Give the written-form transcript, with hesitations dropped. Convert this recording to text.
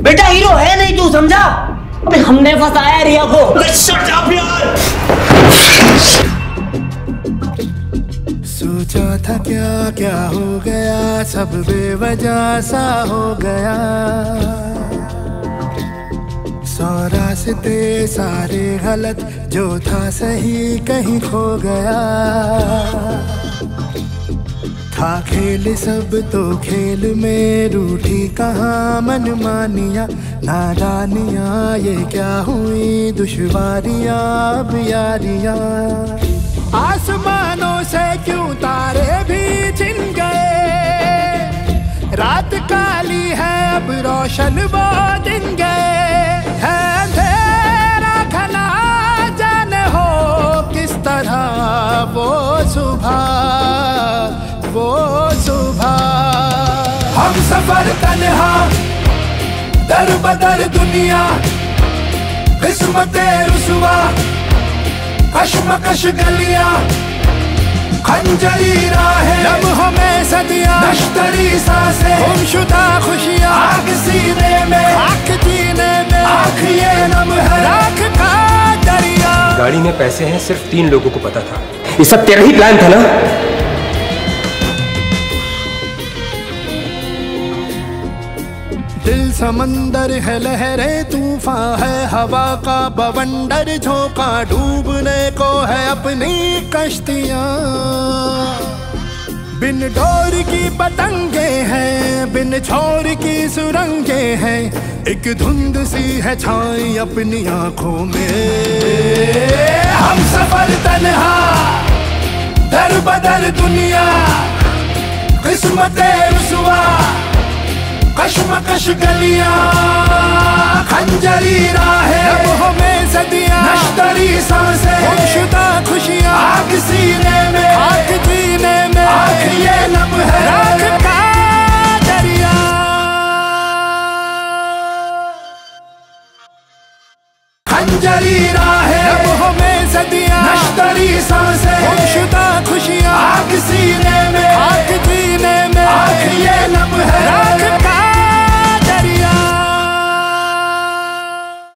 बेटा हीरो है नहीं तू, समझा? अबे हमने फंसाया रिया को। शट अप यार। सोचा था क्या क्या हो गया, सब बेवजह सा हो गया। सौ रास्ते सारे गलत, जो था सही कहीं खो गया। था खेल सब तो खेल में रूठी कहाँ मनमानियाँ नादानियाँ। ये क्या हुई दुश्वारियाँ अब यारियाँ। आसमानों से क्यों तारे भी छिन गए। रात काली है अब रोशन वो दिन गए। है अंधेरा घना जाने हो किस तरह वो सुबह वो सुबह। हम सफर तन्हा दर बदर दुनिया। किस्मते रुसवा कशमकश गलियां। खंजरी राहें लम्हों में सदियां। नश्तरी सांसें गुमशुदा खुशियां। आग सीने में आँख जीने में आँख ये नम है राख का दरिया। गाड़ी में पैसे हैं सिर्फ 3 लोगों को पता था। ये सब तेरा ही प्लान था ना। दिल समंदर है लहरें तूफान है हवा का बवंडर। झोंका डूबने को है अपनी कश्तियाँ। बिन डोर की पतंगे हैं बिन छोर की सुरंगे हैं। एक धुंध सी है छाई अपनी आँखों में। हम सफर तन्हा दर बदर दुनिया। किस्मते रुसवा कशमकश गलियां। खंजरी राहें हमें सदियां। नश्तरी सांसें गुमशुदा खुशियां। आग सीने में आग जीने में आग ये नम है राख का दरिया। खंजरी राहें हमें सदियां। नश्तरी सांसें गुमशुदा खुशियां।